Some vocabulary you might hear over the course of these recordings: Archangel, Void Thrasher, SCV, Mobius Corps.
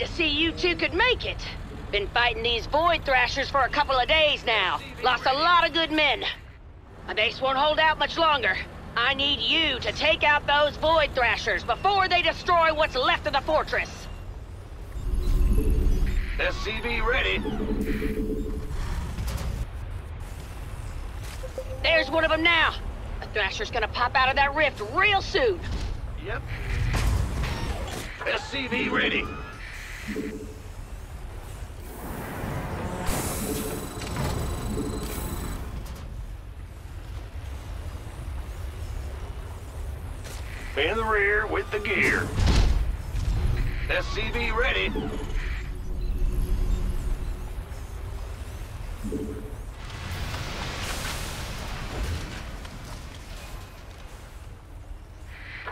to see you two could make it. Been fighting these Void Thrashers for a couple of days now. Lost a lot of good men. My base won't hold out much longer. I need you to take out those Void Thrashers before they destroy what's left of the fortress. SCV ready. There's one of them now. A Thrasher's gonna pop out of that rift real soon. Yep. SCV ready. In the rear with the gear. SCV ready.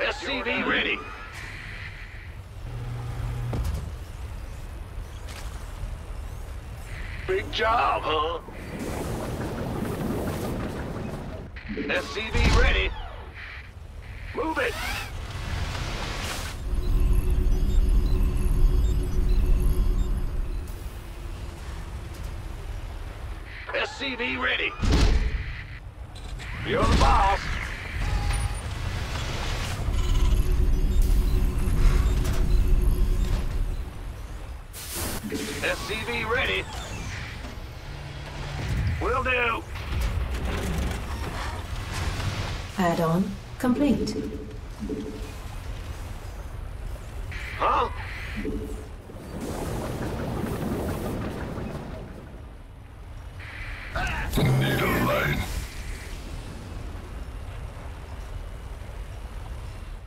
SCV ready. Big job, huh? SCV ready. Move it. SCV ready. You're the boss. SCV ready. Will do. Add-on complete. Huh? Need a line.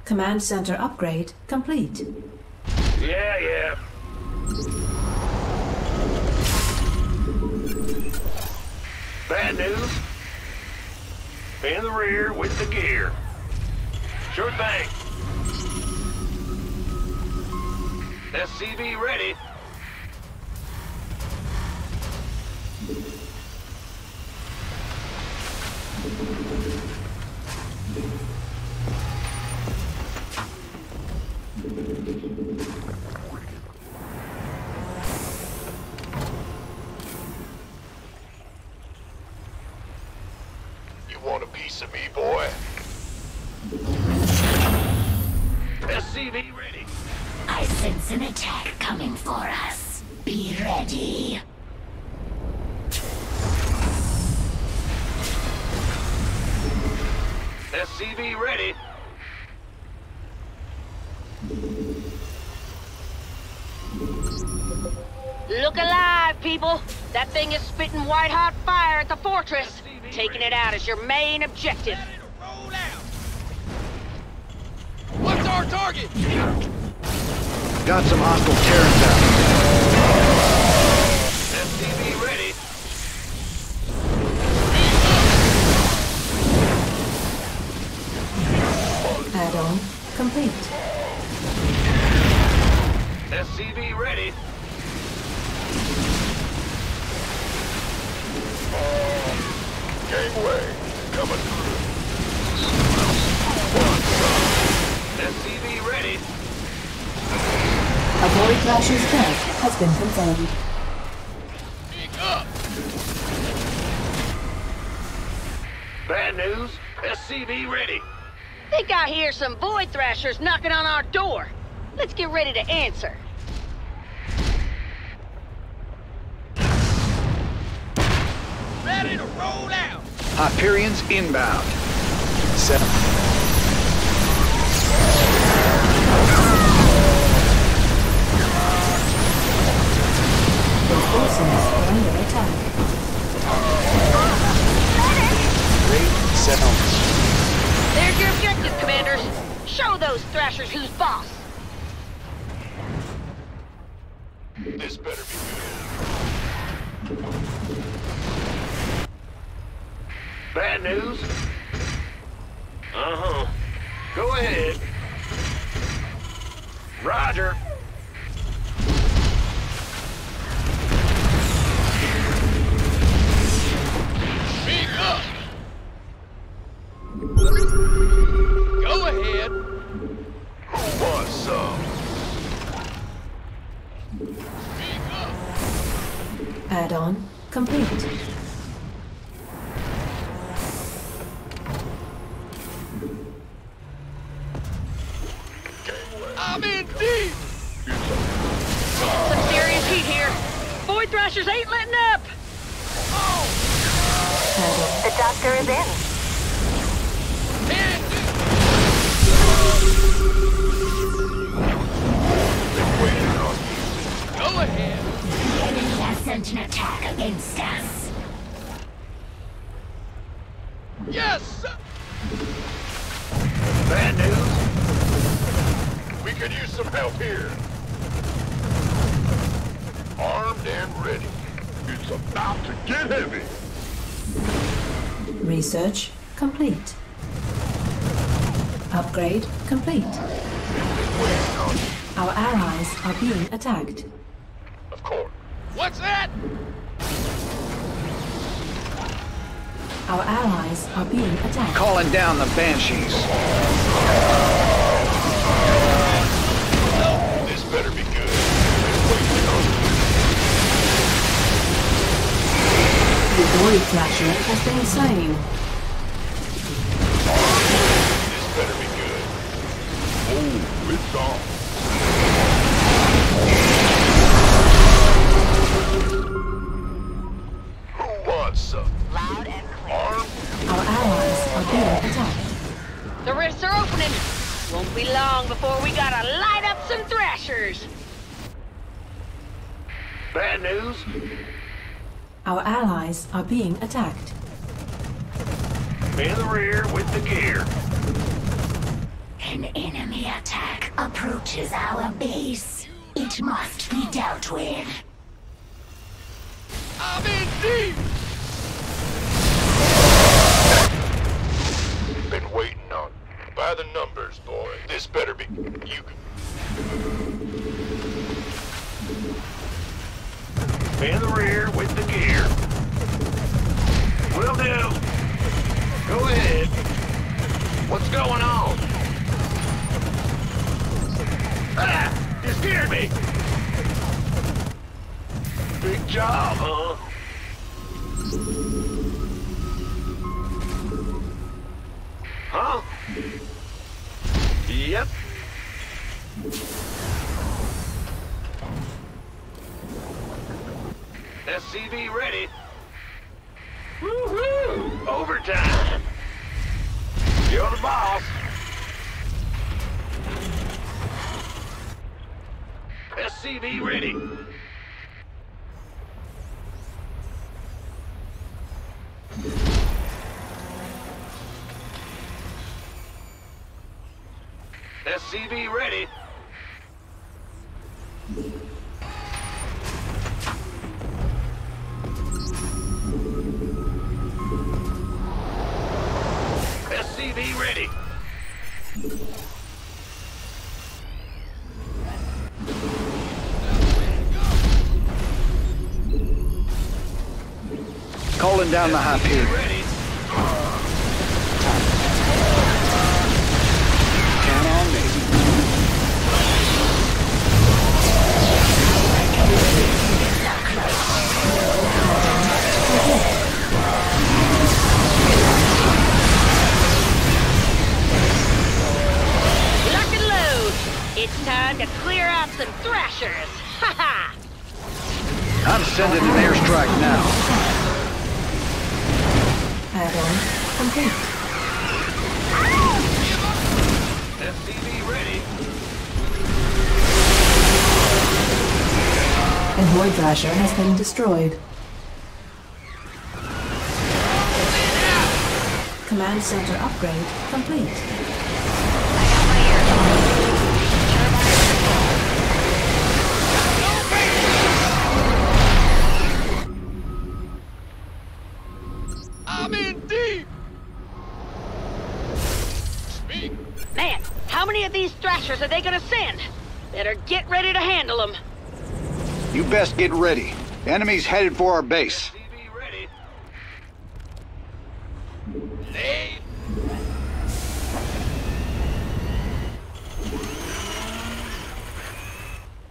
Command center upgrade complete. Yeah, yeah. Bad news. In the rear with the gear. Sure thing. SCV ready. You want a piece of me, boy? SCV ready. I sense an attack coming for us. Be ready. SCV ready. Look alive, people. That thing is spitting white-hot fire at the fortress. Taking it out is your main objective. What's our target? Got some hostile Terrans out. SCV ready. Add-on complete. SCV ready. Gateway coming through. SCV ready. A Void Thrasher's death has been confirmed. Speak up. Bad news. SCV ready. Think I hear some Void Thrashers knocking on our door. Let's get ready to answer. Ready to roll out. Hyperion's inbound. Seven. The forces are under attack. 3-7. There's your objective, Commanders! Show those Thrashers who's boss! This better be good. Bad news? Uh-huh. Go ahead. Roger! complete. I'm in deep! Some serious heat here. Void Thrashers ain't letting up! Oh. The doctor is in. The enemy has sent an attack against us. Yes! Bad news. We could use some help here. Armed and ready. It's about to get heavy. Research complete. Upgrade complete. Our allies are being attacked. What's that? Our allies are being attacked. Calling down the Banshees. No, this better be good. The Void Thrasher has been slain. This better be good. Oh, it's on. Loud and clear. Our allies are being attacked. The rifts are opening. Won't be long before we gotta light up some Thrashers. Bad news. Our allies are being attacked. In the rear with the gear. An enemy attack approaches our base. It must be dealt with. I'm in deep! Been waiting on. By the numbers, boy. This better be... you. In the rear with the gear. Will do. Go ahead. What's going on? Ah! You scared me! Big job, huh? Huh? Yep. SCV ready. Woohoo! Overtime. You're the boss. SCV ready. SCV ready. SCV ready. Calling down the high pier. It's time to clear out some Thrashers! Ha ha! I'm sending an airstrike now. Add-on complete. SCV ready. A Void Thrasher has been destroyed. Command center upgrade complete. Thrashers are they gonna send? Better get ready to handle them. You best get ready. Enemies headed for our base. SCV ready. Lay.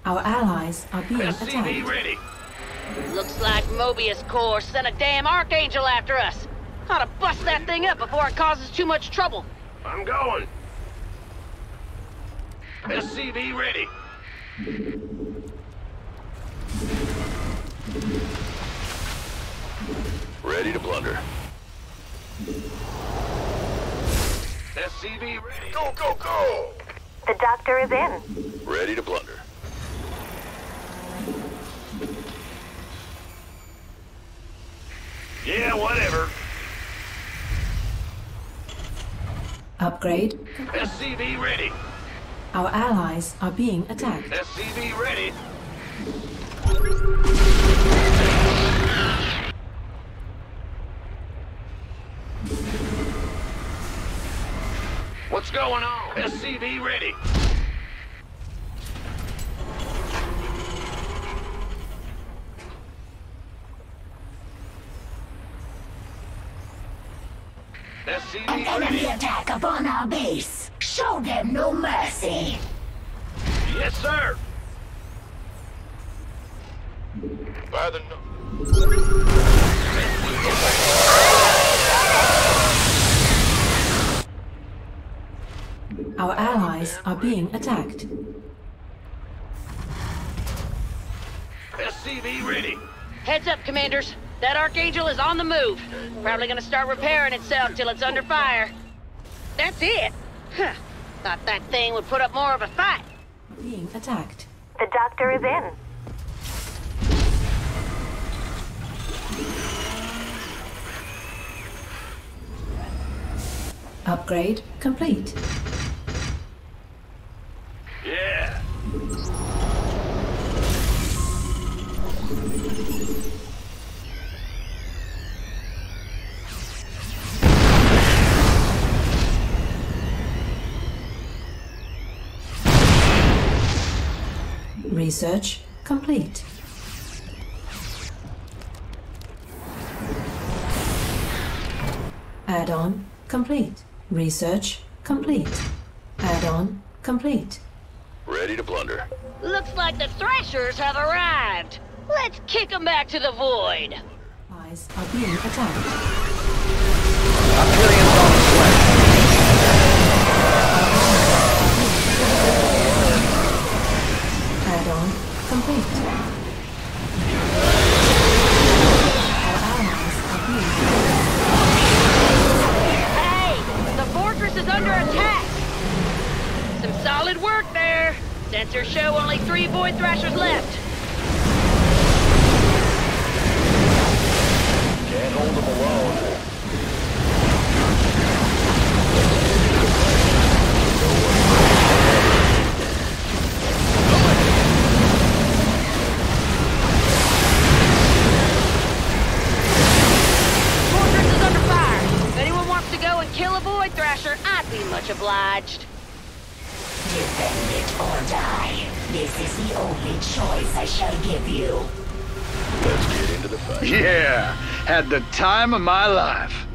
Our allies are being attacked. Ready. Looks like Mobius Corps sent a damn Archangel after us. Ought to bust that thing up before it causes too much trouble. I'm going. SCV ready. Ready to plunder. SCV ready. Go, go, go! The doctor is in. Ready to plunder. Yeah, whatever. Upgrade. SCV ready. Our allies are being attacked. SCV ready. What's going on? SCV ready. An enemy attack upon our base. Show them no mercy. Yes, sir. By the Our allies are being attacked. SCV ready. Heads up, commanders. That Archangel is on the move. Probably gonna start repairing itself till it's under fire. That's it. Huh. Thought that thing would put up more of a fight. Being attacked. The doctor is in. Upgrade complete. Yeah. Research complete. Add-on complete. Research complete. Add-on complete. Ready to plunder. Looks like the Thrashers have arrived. Let's kick them back to the void. Eyes are being attacked. Archangel on the way. Add-on complete. Our allies are being attacked. Hey! The fortress is under attack! Some solid work there! Sensors show only 3 Void Thrashers left. Can't hold them alone. Fortress is under fire. If anyone wants to go and kill a Void Thrasher, I'd be much obliged. Defend it or die. This is the only choice I shall give you. Let's get into the fight. Yeah! Had the time of my life.